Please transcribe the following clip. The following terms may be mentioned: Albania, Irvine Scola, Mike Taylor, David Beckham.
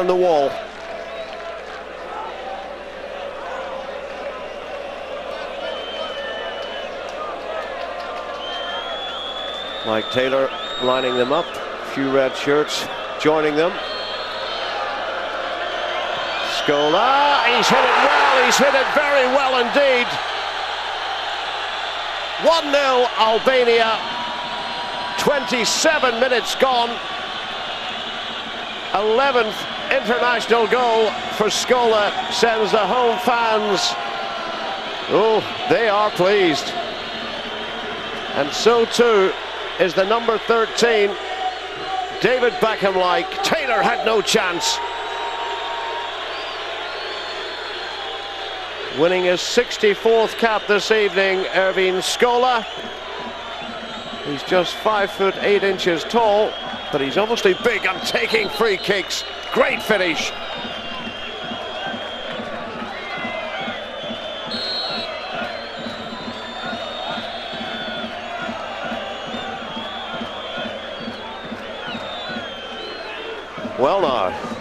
on the wall. Mike Taylor lining them up, a few red shirts joining them. Scola, he's hit it well, he's hit it very well indeed. 1-0 Albania, 27 minutes gone. 11th international goal for Scola sends the home fans, oh, they are pleased. And so too is the number 13, David Beckham. Like, Taylor had no chance. Winning his 64th cap this evening, Irvine Scola. He's just 5'8" tall, but he's obviously big and taking free kicks. Great finish. Well now.